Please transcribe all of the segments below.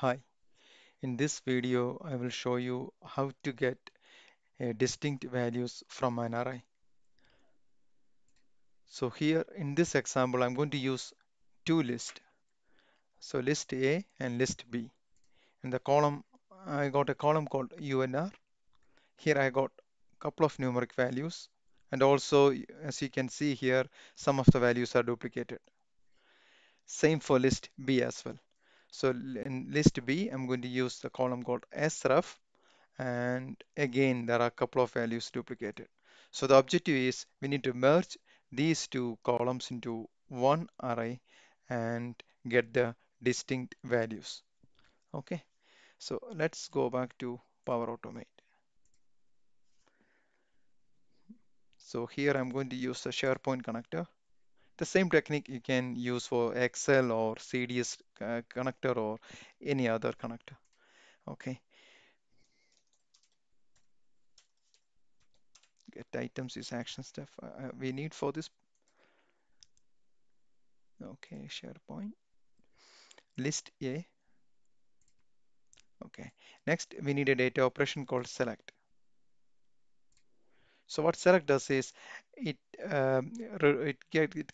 Hi, in this video, I will show you how to get distinct values from an array. So here in this example, I'm going to use two lists. So list A and list B. In the column, I got a column called UNR. Here I got a couple of numeric values. And also, as you can see here, some of the values are duplicated. Same for list B as well. So in list B, I'm going to use the column called SRF, and again there are a couple of values duplicated. So the objective is we need to merge these two columns into one array and get the distinct values. Okay, so let's go back to Power Automate. So here I'm going to use the SharePoint connector. The same technique you can use for Excel or CDS connector or any other connector. Okay. Get items is action stuff we need for this. Okay, SharePoint. List A. Okay. Next, we need a data operation called select. So what select does is it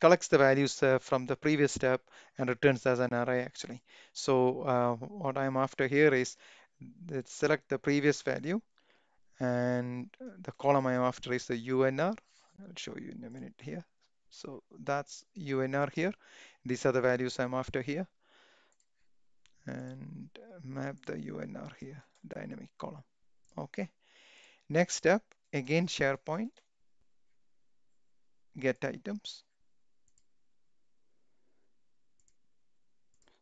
collects the values from the previous step and returns as an array actually. So what I'm after here is let's select the previous value, and the column I'm after is the UNR. I'll show you in a minute here. So that's UNR here. These are the values I'm after here, and map the UNR here, dynamic column. Okay. Next step. Again, SharePoint, get items,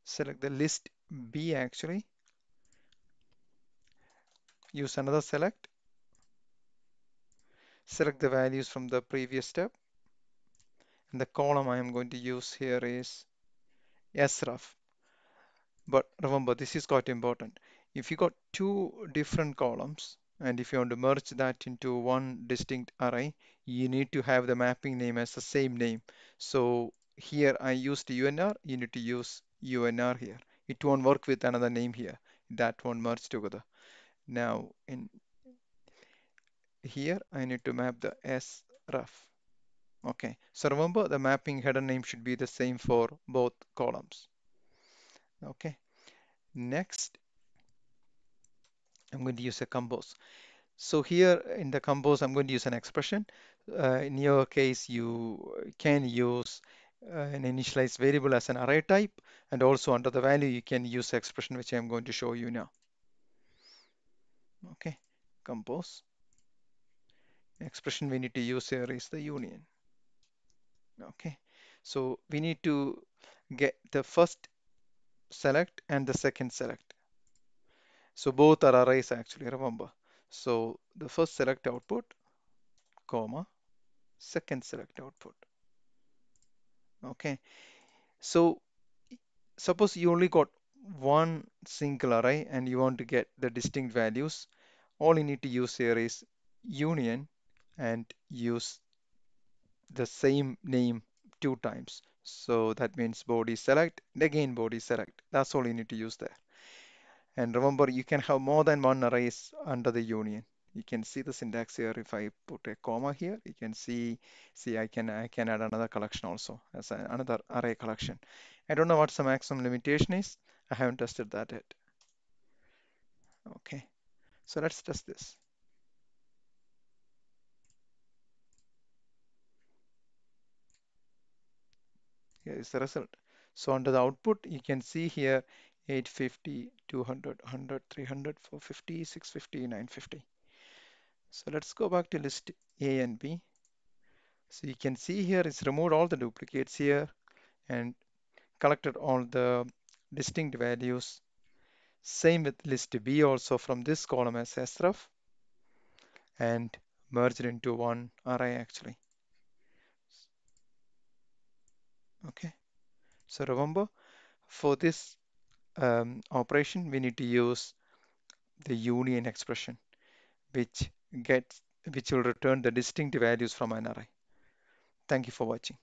select the list B actually, use another select, select the values from the previous step, and the column I am going to use here is SRF. But remember, this is quite important. If you got two different columns, and if you want to merge that into one distinct array, you need to have the mapping name as the same name. So here I used UNR, you need to use UNR here. It won't work with another name here. That won't merge together. Now in here, I need to map the SRF. Okay, so remember the mapping header name should be the same for both columns. Okay, next. I'm going to use a compose. So here in the compose, I'm going to use an expression. In your case, you can use an initialized variable as an array type, and also under the value, you can use the expression which I'm going to show you now. Okay, compose. Expression we need to use here is the union. Okay, so we need to get the first select and the second select. So both are arrays actually, remember. So the first select output, comma, second select output. Okay. So suppose you only got one single array and you want to get the distinct values. All you need to use here is union and use the same name two times. So that means body select, and again body select. That's all you need to use there. And remember, you can have more than one arrays under the union. You can see the syntax here. If I put a comma here, you can see I can add another collection also as another array collection. I don't know what the maximum limitation is. I haven't tested that yet. Okay, so let's test this. Here is the result. So under the output, you can see here 850, 200, 100, 300, 450, 650, 950. So let's go back to list A and B. So you can see here it's removed all the duplicates here and collected all the distinct values. Same with list B also from this column as SRF and merged into one array actually. Okay. So remember for this operation, we need to use the union expression, which will return the distinct values from an array. Thank you for watching.